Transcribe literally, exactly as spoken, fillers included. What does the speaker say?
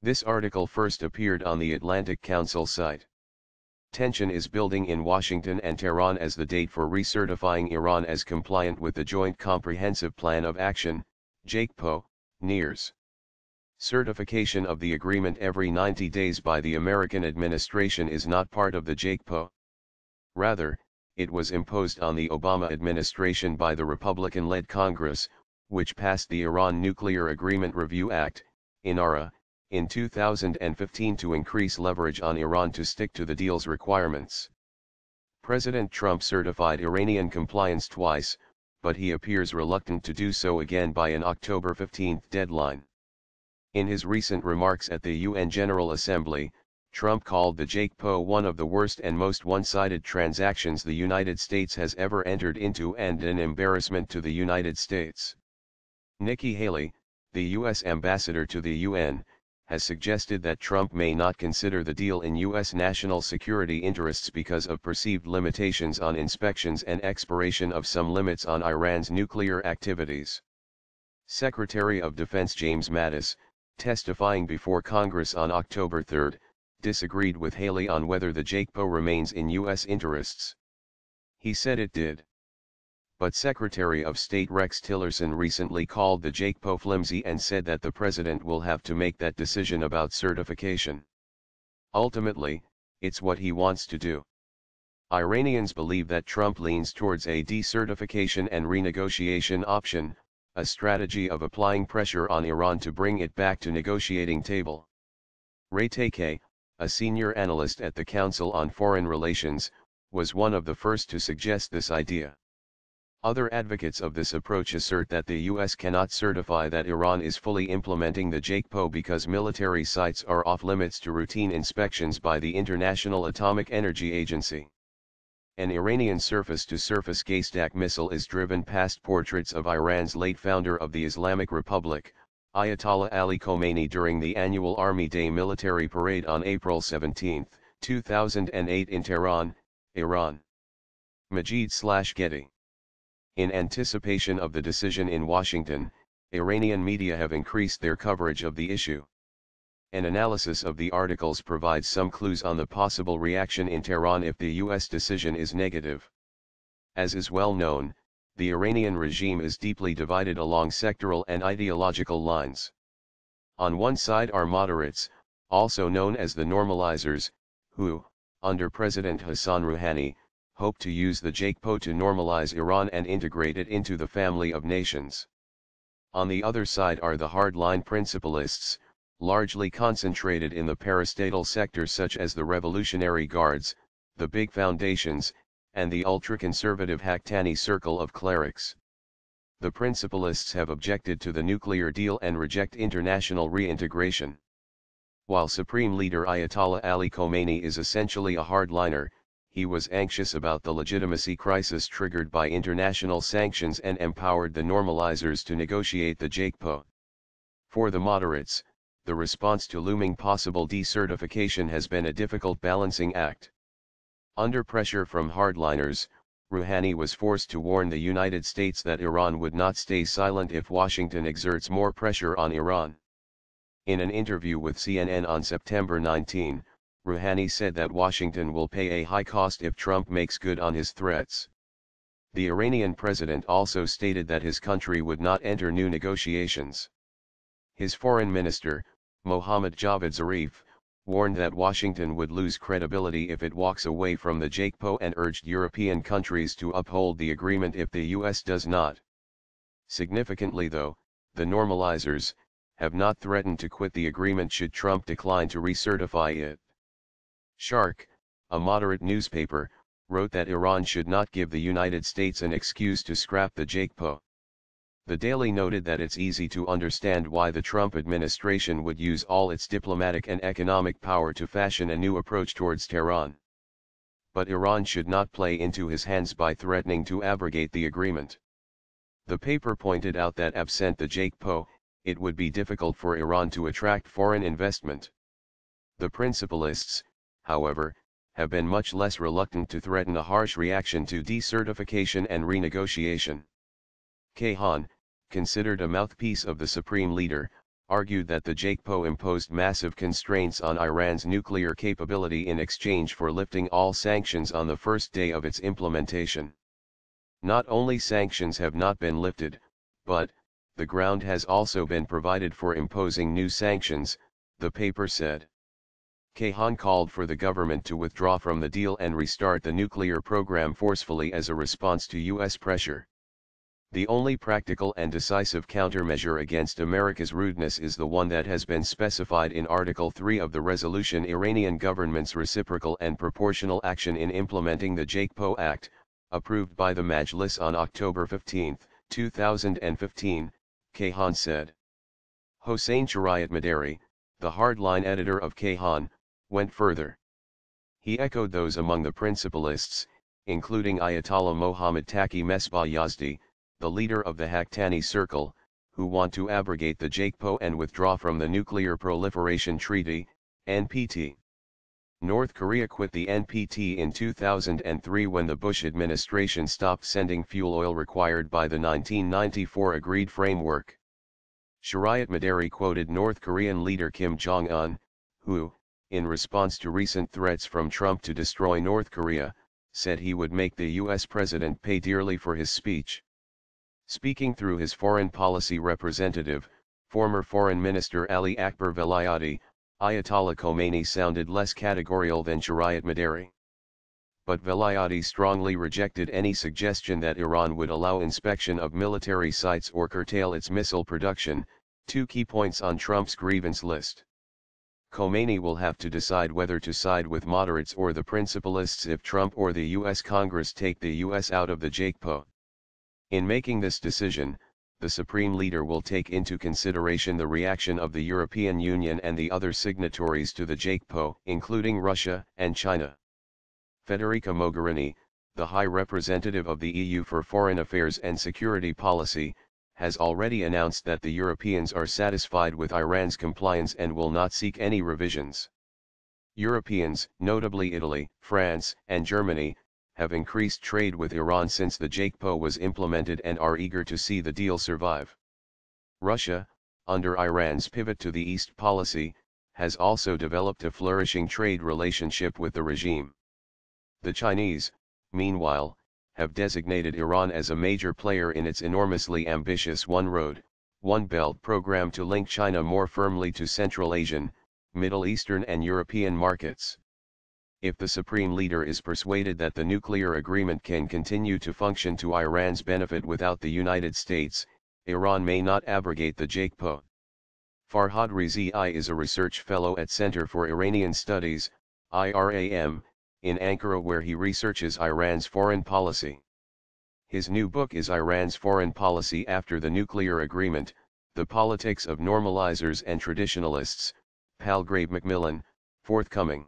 This article first appeared on the Atlantic Council site. Tension is building in Washington and Tehran as the date for recertifying Iran as compliant with the Joint Comprehensive Plan of Action, JCPOA, nears. Certification of the agreement every ninety days by the American administration is not part of the JCPOA. Rather, it was imposed on the Obama administration by the Republican-led Congress, which passed the Iran Nuclear Agreement Review Act, INARA, in two thousand fifteen to increase leverage on Iran to stick to the deal's requirements. President Trump certified Iranian compliance twice, but he appears reluctant to do so again by an October fifteenth deadline. In his recent remarks at the U N General Assembly, Trump called the JCPOA one of the worst and most one-sided transactions the United States has ever entered into and an embarrassment to the United States. Nikki Haley, the U S ambassador to the U N, has suggested that Trump may not consider the deal in U S national security interests because of perceived limitations on inspections and expiration of some limits on Iran's nuclear activities. Secretary of Defense James Mattis, testifying before Congress on October third, disagreed with Haley on whether the JCPOA remains in U S interests. He said it did. But Secretary of State Rex Tillerson recently called the JCPOA flimsy and said that the president will have to make that decision about certification. Ultimately, it's what he wants to do. Iranians believe that Trump leans towards a decertification and renegotiation option, a strategy of applying pressure on Iran to bring it back to negotiating table. Ray Takeyh, a senior analyst at the Council on Foreign Relations, was one of the first to suggest this idea. Other advocates of this approach assert that the U S cannot certify that Iran is fully implementing the JCPOA because military sites are off-limits to routine inspections by the International Atomic Energy Agency. An Iranian surface-to-surface Ghadr missile is driven past portraits of Iran's late founder of the Islamic Republic, Ayatollah Ali Khomeini, during the annual Army Day military parade on April seventeenth, two thousand eight in Tehran, Iran. Majid/Ghedie. In anticipation of the decision in Washington, Iranian media have increased their coverage of the issue. An analysis of the articles provides some clues on the possible reaction in Tehran if the U S decision is negative. As is well known, the Iranian regime is deeply divided along sectoral and ideological lines. On one side are moderates, also known as the normalizers, who, under President Hassan Rouhani, hope to use the JCPOA to normalize Iran and integrate it into the family of nations. On the other side are the hardline principalists, largely concentrated in the parastatal sector such as the Revolutionary Guards, the Big Foundations, and the ultra-conservative Haqqani Circle of clerics. The principalists have objected to the nuclear deal and reject international reintegration. While Supreme Leader Ayatollah Ali Khomeini is essentially a hardliner, he was anxious about the legitimacy crisis triggered by international sanctions and empowered the normalizers to negotiate the JCPOA. For the moderates, the response to looming possible decertification has been a difficult balancing act. Under pressure from hardliners, Rouhani was forced to warn the United States that Iran would not stay silent if Washington exerts more pressure on Iran. In an interview with C N N on September nineteenth, Rouhani said that Washington will pay a high cost if Trump makes good on his threats. The Iranian president also stated that his country would not enter new negotiations. His foreign minister, Mohammad Javad Zarif, warned that Washington would lose credibility if it walks away from the JCPOA and urged European countries to uphold the agreement if the U S does not. Significantly though, the normalizers have not threatened to quit the agreement should Trump decline to recertify it. Sharq, a moderate newspaper, wrote that Iran should not give the United States an excuse to scrap the JCPOA. The Daily noted that it's easy to understand why the Trump administration would use all its diplomatic and economic power to fashion a new approach towards Tehran. But Iran should not play into his hands by threatening to abrogate the agreement. The paper pointed out that absent the JCPOA, it would be difficult for Iran to attract foreign investment. The principalists, however, have been much less reluctant to threaten a harsh reaction to decertification and renegotiation. Kayhan, considered a mouthpiece of the Supreme Leader, argued that the J C P O imposed massive constraints on Iran's nuclear capability in exchange for lifting all sanctions on the first day of its implementation. Not only sanctions have not been lifted, but the ground has also been provided for imposing new sanctions, the paper said. Kayhan called for the government to withdraw from the deal and restart the nuclear program forcefully as a response to U S pressure. The only practical and decisive countermeasure against America's rudeness is the one that has been specified in Article three of the resolution: Iranian government's reciprocal and proportional action in implementing the J C P O Act, approved by the Majlis on October fifteenth, two thousand fifteen, Kayhan said. Hossein Shariatmadari, the hardline editor of Kayhan, went further. He echoed those among the principalists, including Ayatollah Mohammad Taki Mesbah Yazdi, the leader of the Haqqani Circle, who want to abrogate the J C P O and withdraw from the Nuclear Proliferation Treaty, N P T. North Korea quit the N P T in two thousand three when the Bush administration stopped sending fuel oil required by the nineteen ninety-four agreed framework. Shariatmadari quoted North Korean leader Kim Jong-un, who, in response to recent threats from Trump to destroy North Korea, said he would make the U S president pay dearly for his speech. Speaking through his foreign policy representative, former Foreign Minister Ali Akbar Velayati, Ayatollah Khomeini sounded less categorical than Shariatmadari. But Velayati strongly rejected any suggestion that Iran would allow inspection of military sites or curtail its missile production, two key points on Trump's grievance list. Khomeini will have to decide whether to side with moderates or the principalists if Trump or the U S Congress take the U S out of the J C P O. In making this decision, the Supreme Leader will take into consideration the reaction of the European Union and the other signatories to the J C P O, including Russia and China. Federica Mogherini, the High Representative of the E U for Foreign Affairs and Security Policy, has already announced that the Europeans are satisfied with Iran's compliance and will not seek any revisions. Europeans, notably Italy, France, and Germany, have increased trade with Iran since the J C P O was implemented and are eager to see the deal survive. Russia, under Iran's pivot to the East policy, has also developed a flourishing trade relationship with the regime. The Chinese, meanwhile, have designated Iran as a major player in its enormously ambitious One Road, One Belt program to link China more firmly to Central Asian, Middle Eastern and European markets. If the Supreme Leader is persuaded that the nuclear agreement can continue to function to Iran's benefit without the United States, Iran may not abrogate the J C P O. Farhad Rizzi is a research fellow at Center for Iranian Studies, I RAM, in Ankara, where he researches Iran's foreign policy. His new book is Iran's Foreign Policy After the Nuclear Agreement, The Politics of Normalizers and Traditionalists, Palgrave Macmillan, forthcoming.